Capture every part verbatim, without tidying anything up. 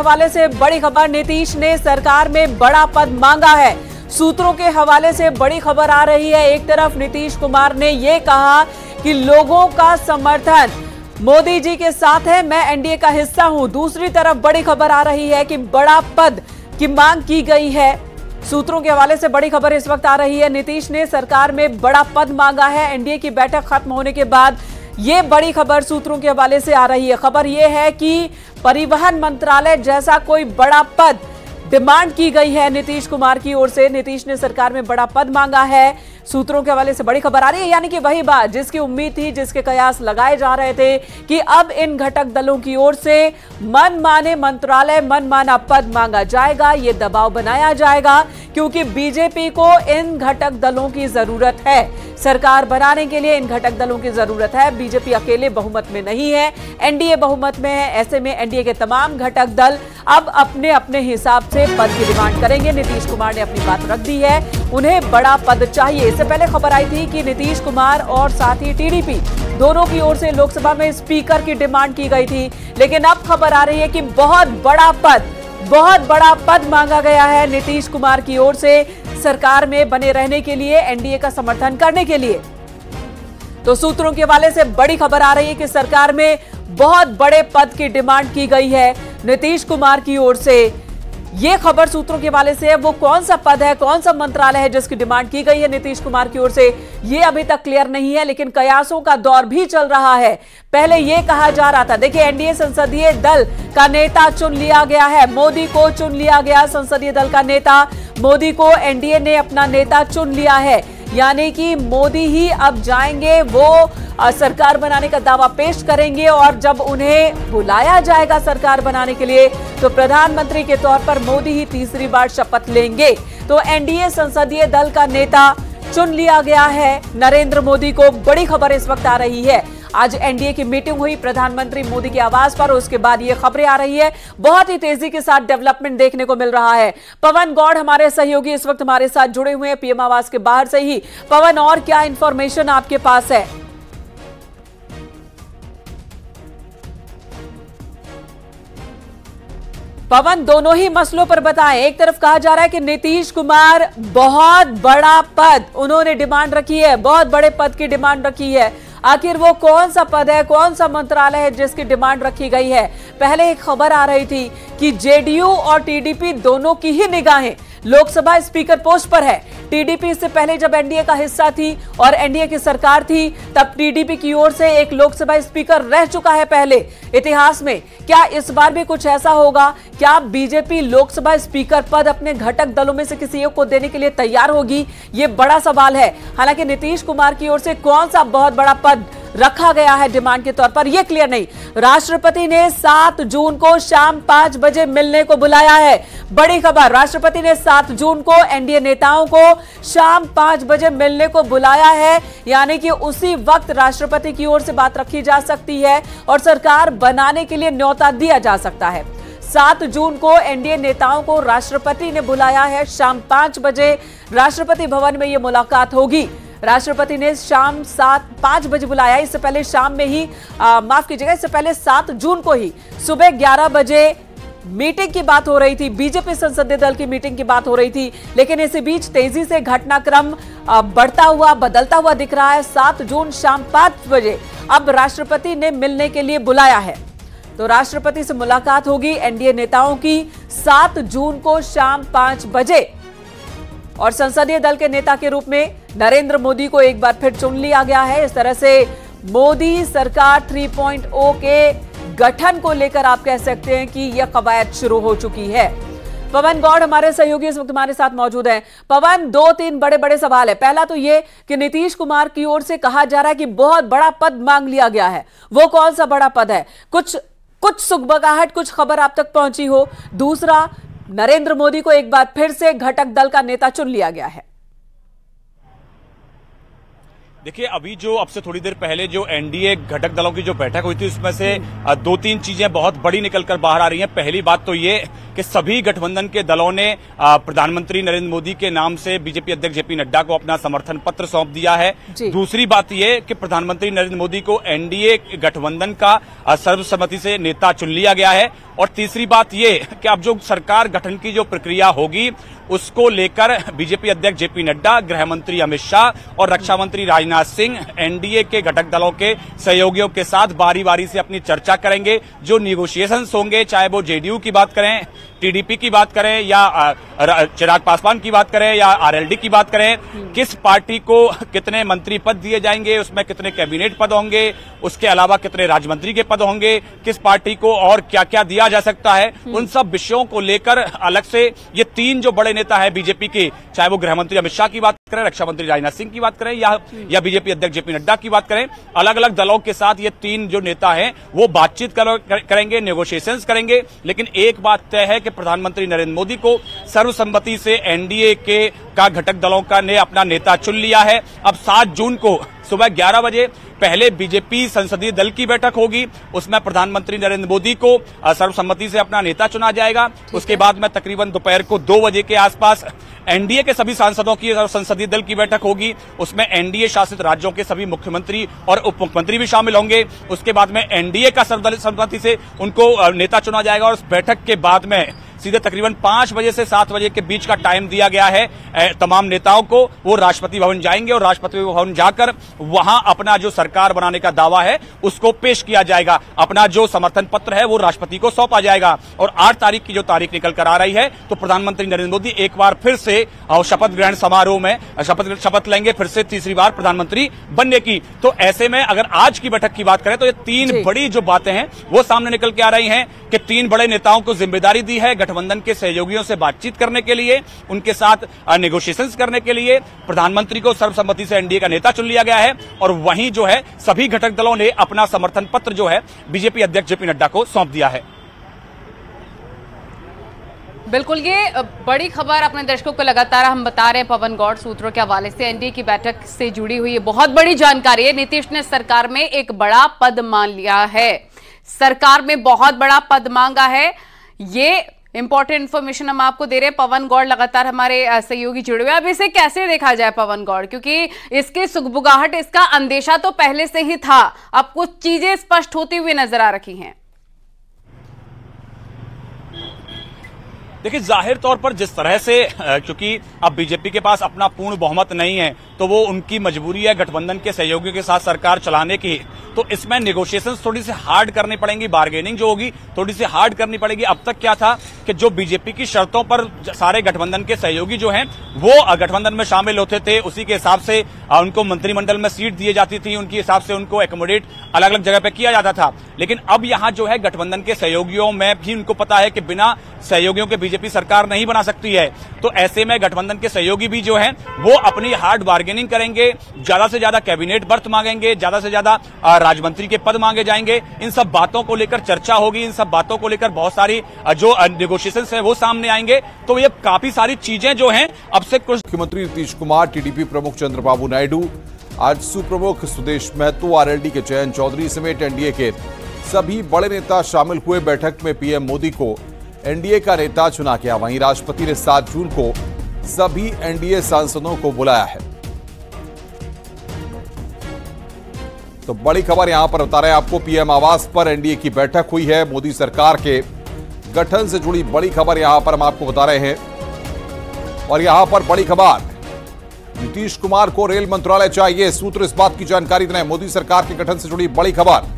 हवाले से बड़ी खबर, नीतीश ने सरकार में बड़ा पद मांगा है। सूत्रों के हवाले से बड़ी खबर आ रही है। एक तरफ नीतीश कुमार ने यह कहा कि लोगों का समर्थन मोदी जी के साथ है, मैं एनडीए का हिस्सा हूं। दूसरी तरफ बड़ी खबर आ रही है कि बड़ा पद की मांग की गई है। सूत्रों के हवाले से बड़ी खबर इस वक्त आ रही है। नीतीश ने सरकार में बड़ा पद मांगा है। एनडीए की बैठक खत्म होने के बाद ये बड़ी खबर सूत्रों के हवाले से आ रही है। खबर यह है कि परिवहन मंत्रालय जैसा कोई बड़ा पद डिमांड की गई है नीतीश कुमार की ओर से। नीतीश ने सरकार में बड़ा पद मांगा है, सूत्रों के हवाले से बड़ी खबर आ रही है। यानी कि वही बात जिसकी उम्मीद थी, जिसके कयास लगाए जा रहे थे कि अब इन घटक दलों की ओर से मनमाने मंत्रालय, मनमाना पद मांगा जाएगा, ये दबाव बनाया जाएगा, क्योंकि बीजेपी को इन घटक दलों की जरूरत है। सरकार बनाने के लिए इन घटक दलों की जरूरत है। बीजेपी अकेले बहुमत में नहीं है, एनडीए बहुमत में है। ऐसे में एनडीए के तमाम घटक दल अब अपने अपने हिसाब से पद की डिमांड करेंगे। नीतीश कुमार ने अपनी बात रख दी है, उन्हें बड़ा पद चाहिए। इससे पहले खबर आई थी कि नीतीश कुमार और साथ ही टीडीपी दोनों की ओर से लोकसभा में स्पीकर की डिमांड की गई थी, लेकिन अब खबर आ रही है कि बहुत बड़ा पद बहुत बड़ा पद मांगा गया है नीतीश कुमार की ओर से, सरकार में बने रहने के लिए, एनडीए का समर्थन करने के लिए। तो सूत्रों के हवाले से बड़ी खबर आ रही है कि सरकार में बहुत बड़े पद की डिमांड की गई है नीतीश कुमार की ओर से। यह खबर सूत्रों के हवाले से है। वो कौन सा पद है, कौन सा मंत्रालय है जिसकी डिमांड की गई है नीतीश कुमार की ओर से, ये अभी तक क्लियर नहीं है। लेकिन कयासों का दौर भी चल रहा है। पहले ये कहा जा रहा था, देखिए एनडीए संसदीय दल का नेता चुन लिया गया है, मोदी को चुन लिया गया। संसदीय दल का नेता मोदी को एनडीए ने अपना नेता चुन लिया है, यानी कि मोदी ही अब जाएंगे, वो सरकार बनाने का दावा पेश करेंगे। और जब उन्हें बुलाया जाएगा सरकार बनाने के लिए, तो प्रधानमंत्री के तौर पर मोदी ही तीसरी बार शपथ लेंगे। तो एनडीए संसदीय दल का नेता चुन लिया गया है नरेंद्र मोदी को। बड़ी खबर इस वक्त आ रही है। आज एनडीए की मीटिंग हुई प्रधानमंत्री मोदी की आवाज पर, उसके बाद ये खबरें आ रही है। बहुत ही तेजी के साथ डेवलपमेंट देखने को मिल रहा है। पवन गौड़ हमारे सहयोगी इस वक्त हमारे साथ जुड़े हुए हैं पीएम आवास के बाहर से ही। पवन, और क्या इंफॉर्मेशन आपके पास है? पवन, दोनों ही मसलों पर बताएं। एक तरफ कहा जा रहा है कि नीतीश कुमार बहुत बड़ा पद उन्होंने डिमांड रखी है, बहुत बड़े पद की डिमांड रखी है। आखिर वो कौन सा पद है, कौन सा मंत्रालय है जिसकी डिमांड रखी गई है? पहले एक खबर आ रही थी कि जेडीयू और टीडीपी दोनों की ही निगाहें लोकसभा स्पीकर पोस्ट पर है। टीडीपी इससे पहले जब एनडीए का हिस्सा थी और एनडीए की सरकार थी, तब टीडीपी की ओर से एक लोकसभा स्पीकर रह चुका है पहले इतिहास में। क्या इस बार भी कुछ ऐसा होगा? क्या बीजेपी लोकसभा स्पीकर पद अपने घटक दलों में से किसी एक को देने के लिए तैयार होगी? ये बड़ा सवाल है। हालांकि नीतीश कुमार की ओर से कौन सा बहुत बड़ा पद रखा गया है डिमांड के तौर पर, यह क्लियर नहीं। राष्ट्रपति ने सात जून को शाम पांच बजे मिलने को बुलाया है। बड़ी खबर, राष्ट्रपति ने सात जून को एनडीए नेताओं को शाम पांच बजे मिलने को बुलाया है, यानी कि उसी वक्त राष्ट्रपति की ओर से बात रखी जा सकती है और सरकार बनाने के लिए न्योता दिया जा सकता है। सात जून को एनडीए नेताओं को राष्ट्रपति ने बुलाया है, शाम पांच बजे राष्ट्रपति भवन में यह मुलाकात होगी। राष्ट्रपति ने शाम सात पांच बजे बुलाया। इससे पहले शाम में ही माफ कीजिएगा इससे पहले सात जून को ही सुबह ग्यारह बजे मीटिंग की बात हो रही थी, बीजेपी संसदीय दल की मीटिंग की बात हो रही थी। लेकिन इसी बीच तेजी से घटनाक्रम बढ़ता हुआ, बदलता हुआ दिख रहा है। सात जून शाम पांच बजे अब राष्ट्रपति ने मिलने के लिए बुलाया है, तो राष्ट्रपति से मुलाकात होगी एनडीए नेताओं की सात जून को शाम पांच बजे। और संसदीय दल के नेता के रूप में नरेंद्र मोदी को एक बार फिर चुन लिया गया है। इस तरह से मोदी सरकार थ्री पॉइंट ओ के गठन को लेकर आप कह सकते हैं कि यह कवायद शुरू हो चुकी है। पवन गौड़ हमारे सहयोगी इस वक्त हमारे साथ मौजूद हैं। पवन, दो तीन बड़े बड़े सवाल है। पहला तो ये कि नीतीश कुमार की ओर से कहा जा रहा है कि बहुत बड़ा पद मांग लिया गया है, वो कौन सा बड़ा पद है? कुछ कुछ सुगबगाहट, कुछ खबर आप तक पहुंची हो। दूसरा, नरेंद्र मोदी को एक बार फिर से घटक दल का नेता चुन लिया गया है। देखिए, अभी जो अब से थोड़ी देर पहले जो एनडीए घटक दलों की जो बैठक हुई थी, उसमें से दो तीन चीजें बहुत बड़ी निकलकर बाहर आ रही हैं। पहली बात तो ये कि सभी गठबंधन के दलों ने प्रधानमंत्री नरेंद्र मोदी के नाम से बीजेपी अध्यक्ष जेपी नड्डा को अपना समर्थन पत्र सौंप दिया है। दूसरी बात यह कि प्रधानमंत्री नरेंद्र मोदी को एनडीए गठबंधन का सर्वसम्मति से नेता चुन लिया गया है। और तीसरी बात यह कि अब जो सरकार गठन की जो प्रक्रिया होगी उसको लेकर बीजेपी अध्यक्ष जेपी नड्डा, गृह मंत्री अमित शाह और रक्षा मंत्री राजनाथ सिंह एनडीए के घटक दलों के सहयोगियों के साथ बारी बारी से अपनी चर्चा करेंगे। जो निगोशिएशंस होंगे, चाहे वो जेडीयू की बात करें, टीडीपी की बात करें या चिराग पासवान की बात करें या आरएलडी की बात करें, किस पार्टी को कितने मंत्री पद दिए जाएंगे, उसमें कितने कैबिनेट पद होंगे, उसके अलावा कितने राज्य मंत्री के पद होंगे, किस पार्टी को और क्या क्या दिया जा सकता है, उन सब विषयों को लेकर अलग से ये तीन जो बड़े नेता है बीजेपी के, चाहे वो गृहमंत्री अमित शाह की बात करें, रक्षा मंत्री राजनाथ सिंह की बात करें या, या बीजेपी अध्यक्ष जेपी नड्डा की बात करें, अलग अलग दलों के साथ ये तीन जो नेता हैं वो बातचीत करेंगे, नेगोशिएशंस करेंगे। लेकिन एक बात तय है कि प्रधानमंत्री नरेंद्र मोदी को सर्वसम्मति से एनडीए के का घटक दलों का ने अपना नेता चुन लिया है। अब सात जून को सुबह ग्यारह बजे पहले बीजेपी संसदीय दल की बैठक होगी, उसमें प्रधानमंत्री नरेंद्र मोदी को सर्वसम्मति से अपना नेता चुना जाएगा। उसके बाद में तकरीबन दोपहर को दो बजे के आसपास एनडीए के सभी सांसदों की और संसदीय दल की बैठक होगी, उसमें एनडीए शासित राज्यों के सभी मुख्यमंत्री और उप मुख्यमंत्री भी शामिल होंगे। उसके बाद में एनडीए का सर्वसम्मति से उनको नेता चुना जाएगा। और उस बैठक के बाद में सीधे तकरीबन पांच बजे से सात बजे के बीच का टाइम दिया गया है तमाम नेताओं को, वो राष्ट्रपति भवन जाएंगे और राष्ट्रपति भवन जाकर वहां अपना जो सरकार बनाने का दावा है उसको पेश किया जाएगा। अपना जो समर्थन पत्र है वो राष्ट्रपति को सौंपा जाएगा। और आठ तारीख की जो तारीख निकल कर आ रही है तो प्रधानमंत्री नरेंद्र मोदी एक बार फिर से शपथ ग्रहण समारोह में शपथ शपथ लेंगे, फिर से तीसरी बार प्रधानमंत्री बनने की। तो ऐसे में अगर आज की बैठक की बात करें तो ये तीन बड़ी जो बातें हैं वो सामने निकल के आ रही हैं कि तीन बड़े नेताओं को जिम्मेदारी दी है गठबंधन के सहयोगियों से बातचीत करने के लिए, उनके साथ नेगोशिएशंस करने के लिए। प्रधानमंत्री को सर्वसम्मति से एनडीए का नेता चुन लिया गया है और वहीं जो है सभी घटक दलों ने अपना समर्थन पत्र जो है बीजेपी अध्यक्ष जेपी नड्डा को सौंप दिया है। बिल्कुल, ये बड़ी खबर अपने दर्शकों को लगातार हम बता रहे हैं पवन गौड़ सूत्रों के हवाले से, एनडीए की बैठक से जुड़ी हुई बहुत बड़ी जानकारी है। नीतीश ने सरकार में एक बड़ा पद मान लिया है, सरकार में बहुत बड़ा पद मांगा है। ये इंपॉर्टेंट इन्फॉर्मेशन हम आपको दे रहे हैं। पवन गौड़ लगातार हमारे सहयोगी जुड़े हुए। अब इसे कैसे देखा जाए पवन गौड़, क्योंकि इसकी सुगबुगाहट, इसका अंदेशा तो पहले से ही था, अब कुछ चीजें स्पष्ट होती हुई नजर आ रही हैं। देखिए, जाहिर तौर पर जिस तरह से, क्योंकि अब बीजेपी के पास अपना पूर्ण बहुमत नहीं है तो वो उनकी मजबूरी है गठबंधन के सहयोगियों के साथ सरकार चलाने की। तो इसमें नेगोशिएशंस थोड़ी सी हार्ड करनी पड़ेंगी, बार्गेनिंग जो होगी थोड़ी सी हार्ड करनी पड़ेगी। अब तक क्या था कि जो बीजेपी की शर्तों पर सारे गठबंधन के सहयोगी जो हैं वो गठबंधन में शामिल होते थे, उसी के हिसाब से उनको मंत्रिमंडल में सीट दी जाती थी, उनके हिसाब से उनको एकोमोडेट अलग अलग जगह पर किया जाता था। लेकिन अब यहाँ जो है गठबंधन के सहयोगियों में भी उनको पता है कि बिना सहयोगियों के बीजेपी सरकार नहीं बना सकती है। तो ऐसे में गठबंधन के सहयोगी भी जो हैं वो अपनी हार्ड बार्गेनिंग करेंगे, ज्यादा से ज्यादा कैबिनेट बर्थ मांगेंगे, ज्यादा से ज्यादा राज्य मंत्री के पद मांगे जाएंगे। इन सब बातों को लेकर चर्चा होगी, इन सब बातों को लेकर बहुत सारी जो नेगोशिएशंस है वो सामने आएंगे। तो ये काफी सारी चीजें जो हैं अब से कुछ। मुख्यमंत्री नीतीश कुमार, टीडीपी प्रमुख चंद्रबाबू नायडू, आजसू प्रमुख सुदेश महतो, आरएलडी के जयंत चौधरी समेत एनडीए के सभी बड़े नेता शामिल हुए। बैठक में पीएम मोदी को एनडीए का नेता चुना गया। वहीं राष्ट्रपति ने सात जून को सभी एनडीए सांसदों को बुलाया है। तो बड़ी खबर यहां पर बता रहे हैं आपको, पीएम आवास पर एनडीए की बैठक हुई है। मोदी सरकार के गठन से जुड़ी बड़ी खबर यहां पर हम आपको बता रहे हैं। और यहां पर बड़ी खबर, नीतीश कुमार को रेल मंत्रालय चाहिए, सूत्र इस बात की जानकारी दे रहे हैं। मोदी सरकार के गठन से जुड़ी बड़ी खबर,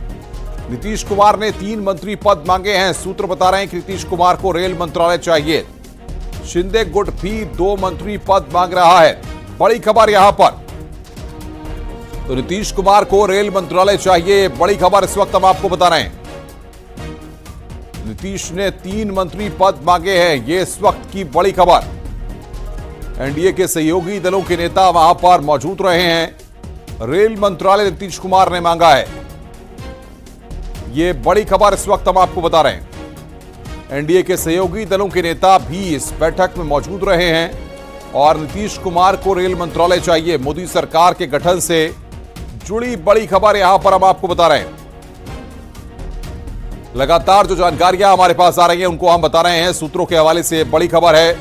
नीतीश कुमार ने तीन मंत्री पद मांगे हैं। सूत्र बता रहे हैं कि नीतीश कुमार को रेल मंत्रालय चाहिए। शिंदे गुट भी दो मंत्री पद मांग रहा है। बड़ी खबर यहां पर, तो नीतीश कुमार को रेल मंत्रालय चाहिए, बड़ी खबर इस वक्त हम आपको बता रहे हैं। नीतीश ने तीन मंत्री पद मांगे हैं, यह इस वक्त की बड़ी खबर। एनडीए के सहयोगी दलों के नेता वहां पर मौजूद रहे हैं। रेल मंत्रालय नीतीश कुमार ने मांगा है, ये बड़ी खबर इस वक्त हम आपको बता रहे हैं। एनडीए के सहयोगी दलों के नेता भी इस बैठक में मौजूद रहे हैं और नीतीश कुमार को रेल मंत्रालय चाहिए। मोदी सरकार के गठन से जुड़ी बड़ी खबर यहां पर हम आपको बता रहे हैं। लगातार जो जानकारियां हमारे पास आ रही हैं उनको हम बता रहे हैं। सूत्रों के हवाले से बड़ी खबर है,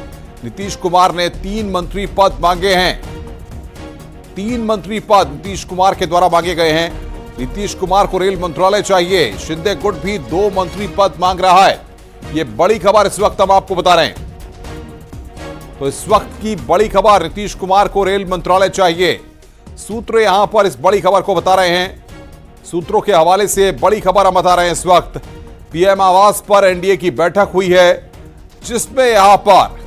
नीतीश कुमार ने तीन मंत्री पद मांगे हैं। तीन मंत्री पद नीतीश कुमार के द्वारा मांगे गए हैं। नीतीश कुमार को रेल मंत्रालय चाहिए, शिंदे गुट भी दो मंत्री पद मांग रहा है। यह बड़ी खबर इस वक्त हम आपको बता रहे हैं। तो इस वक्त की बड़ी खबर, नीतीश कुमार को रेल मंत्रालय चाहिए। सूत्र यहां पर इस बड़ी खबर को बता रहे हैं। सूत्रों के हवाले से बड़ी खबर हम बता रहे हैं। इस वक्त पीएम आवास पर एनडीए की बैठक हुई है, जिसमें यहां पर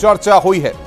चर्चा हुई है।